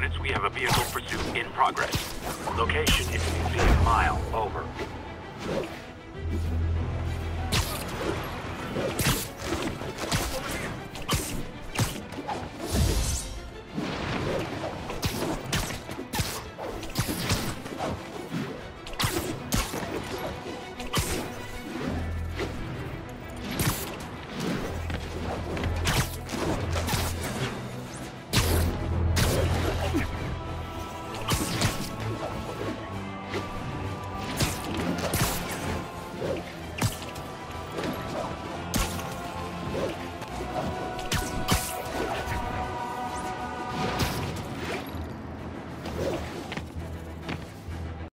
Units, we have a vehicle pursuit in progress. Location is in museum mile.